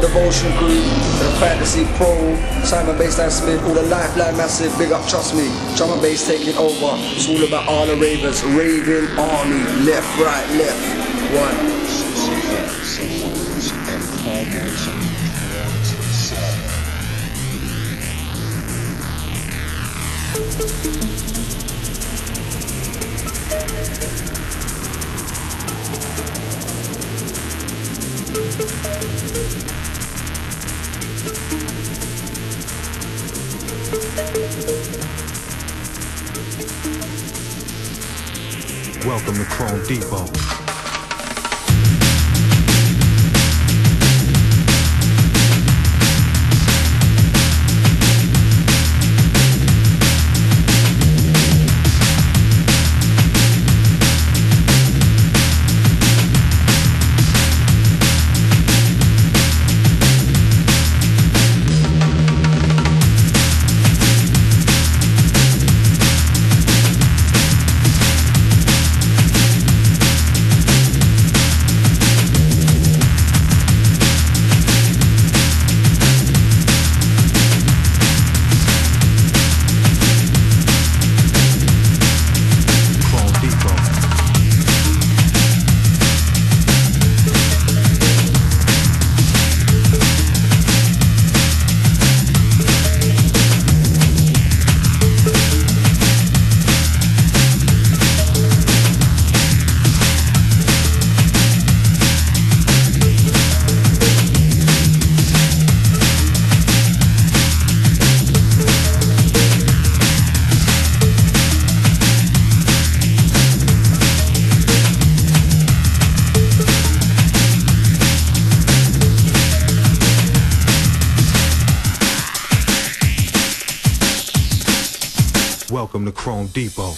the Devotion crew, to the Fantasy Pro, Simon Bassline Smith, all the Lifeline massive, big up, trust me, drum and bass taking over. It's all about all the ravers, raving army, left, right, left, one. Welcome to Krome Depot. Welcome to Krome Depot.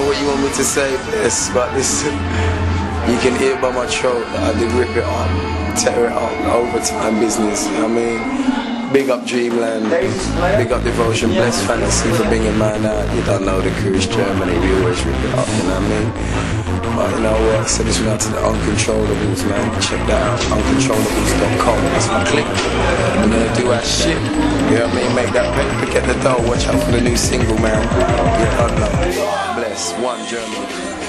know what you want me to say, yes, but listen, you can hear by my throat that I did rip it up, tear it up, overtime business, you know what I mean? Big up Dreamland, big up Devotion, bless Fantasy for being in my night. You don't know the cruise Germany, we always rip it up, you know what I mean? But you know what, I send this one out to the Uncontrollables, man. Check that out, uncontrollables.com. That's my click. We're gonna do our shit. You know what I mean? Make that paper, get the dough. Watch out for the new single, man. You don't know. Bless one Germany.